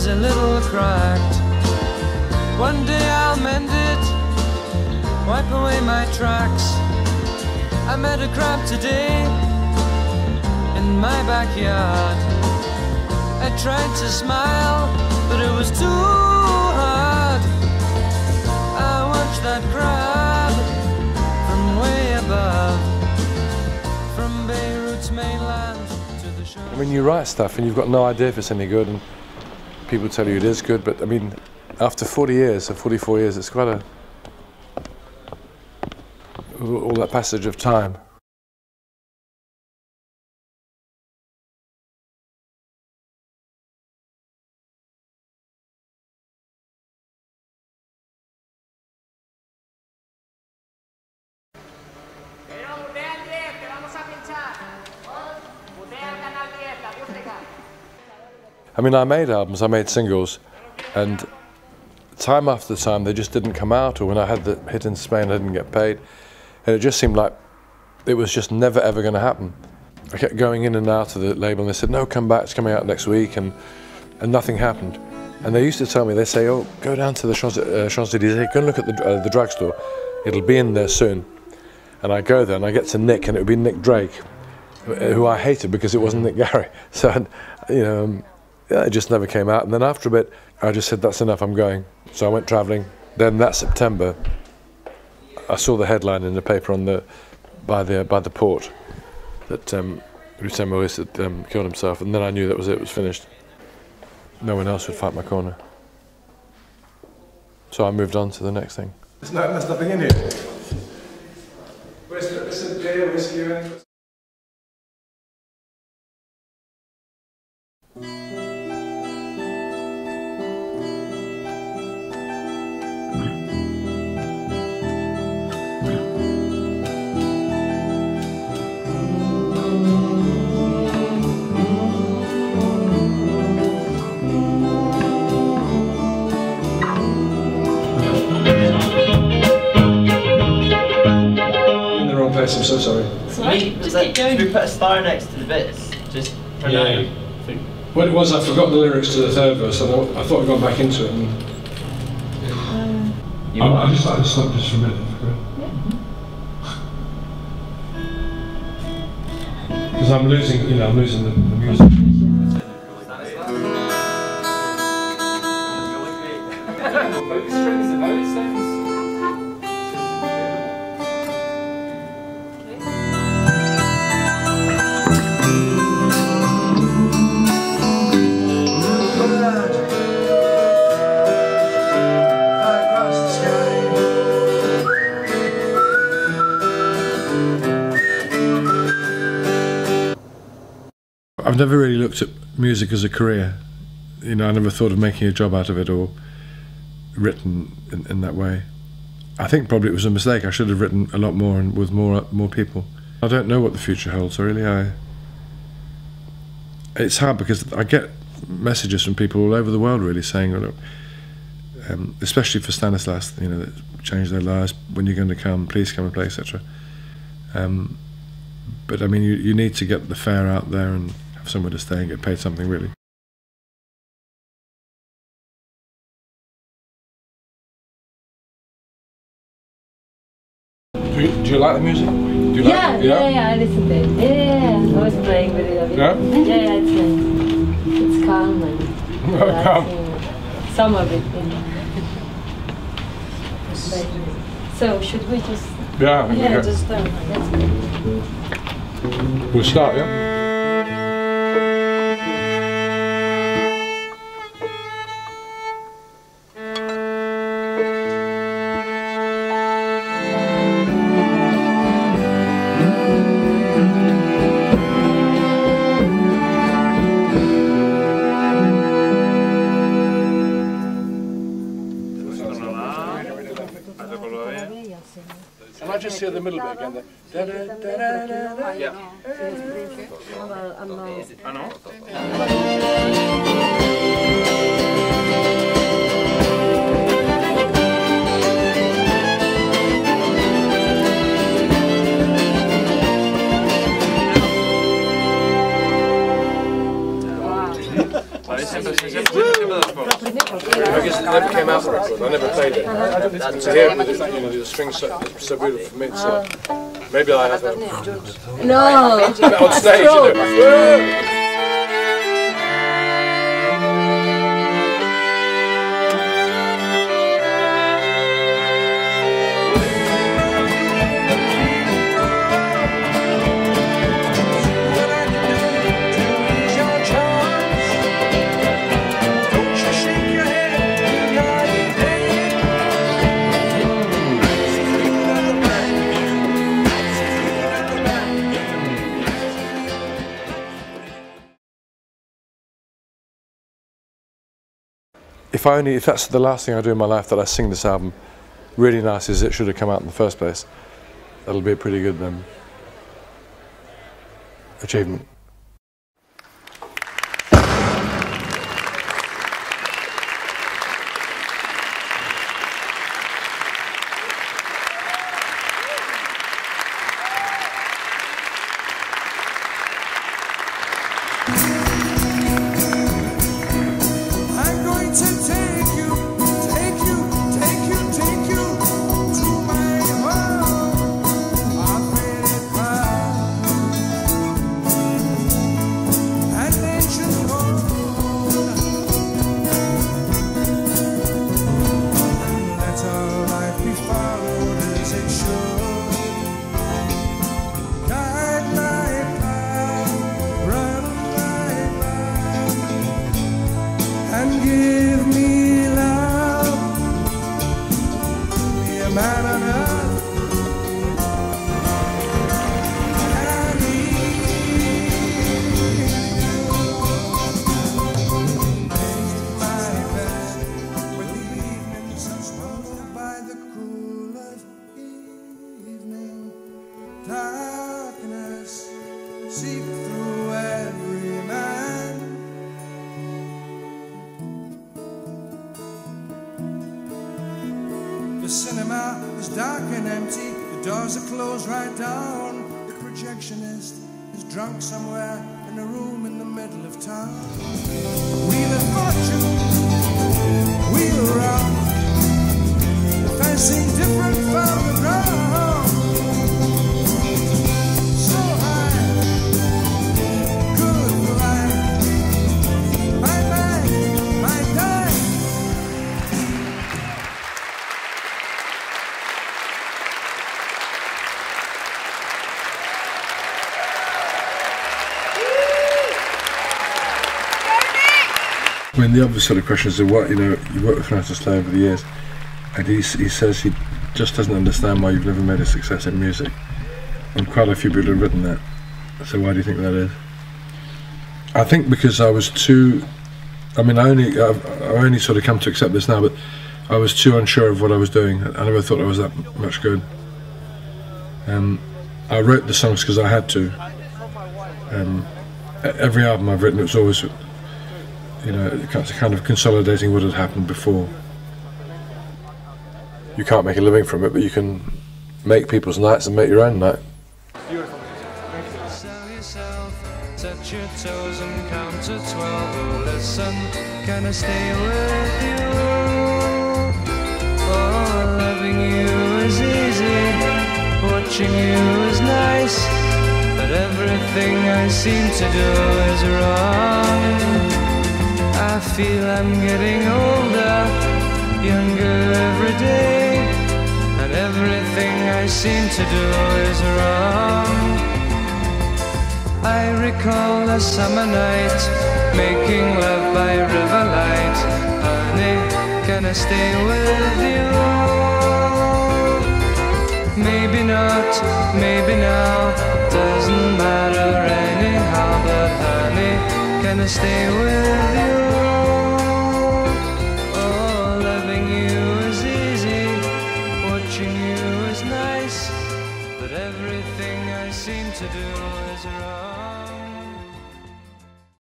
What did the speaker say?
is a little cracked. One day I'll mend it, wipe away my tracks. I met a crab today in my backyard. I tried to smile, but it was too hard. I watched that crab from way above, from Beirut's mainland to the shore. I mean, you write stuff and you've got no idea if it's any good, and people tell you it is good, but I mean, after 40 years or 44 years, it's quite a, all that passage of time. I mean, I made albums, I made singles, and time after time they just didn't come out, or when I had the hit in Spain I didn't get paid, and it just seemed like it was just never ever going to happen. I kept going in and out of the label and they said, no, come back, it's coming out next week, and nothing happened. And they used to tell me, they say, oh, go down to the Champs-Élysées, go and look at the drugstore, it'll be in there soon. And I go there and I get to Nick, and it would be Nick Drake, who I hated because it wasn't Nick Gary. So, you know, yeah, it just never came out. And then after a bit, I just said, that's enough, I'm going. So I went travelling. Then that September, I saw the headline in the paper on the, by the port that Bruce Moïse had killed himself. And then I knew that was it was finished. No one else would fight my corner. So I moved on to the next thing. There's nothing in here. Where's the beer, whiskey, and... I'm so sorry. Sorry? Just keep going. We put a star next to the bits, just for now. Yeah. What it was, I forgot the lyrics to the third verse, and I thought I'd gone back into it. And I just like to stop just for a minute. Because yeah. I'm losing, you know, I'm losing the music. I've never really looked at music as a career. You know, I never thought of making a job out of it or written in that way. I think probably it was a mistake. I should have written a lot more and with more people. I don't know what the future holds, really. It's hard because I get messages from people all over the world, really, saying, oh, look, especially for Stanislas, you know, that changed their lives, when you're going to come, please come and play, etc. But I mean, you need to get the fare out there and have somewhere to stay and get paid something, really. Do you like the music? Do you like it? Yeah, I listen to it. Yeah, I was playing with it. Yeah? Yeah, it's calm and relaxing. Some of it, yeah. So, should we just... Yeah, yeah, just start. That's good. We'll start, yeah? Can I just hear the middle bit again? I guess it never came out of record. I never played it. And to hear it, you know, the strings so beautiful for me. So maybe I have a on stage, you know. If that's the last thing I do in my life, that I sing this album really nice as it should have come out in the first place, that'll be a pretty good achievement. The cinema is dark and empty, the doors are closed right down. The projectionist is drunk somewhere in a room in the middle of town. Wheel of fortune, wheel around. The fancy's different from the ground. So high, good for life. Bye bye, bye bye. I mean, the obvious sort of questions are what, you know, you work with Francis Lai over the years, and he says he just doesn't understand why you've never made a success in music. And quite a few people have written that. So why do you think that is? I think because I was too, I mean, I only sort of come to accept this now, but I was too unsure of what I was doing. I never thought I was that much good. I wrote the songs because I had to. Every album I've written, it's always, you know, kind of consolidating what had happened before. You can't make a living from it, but you can make people's nights and make your own night. Beautiful. Sell yourself, touch your toes and count to 12. Oh, listen, can I stay with you? Oh, loving you is easy, watching you is nice, but everything I seem to do is wrong. I feel I'm getting older, younger every day, and everything I seem to do is wrong. I recall a summer night, making love by river light. Honey, can I stay with you? Maybe not, maybe now, doesn't matter anyhow, but honey, can I stay with you?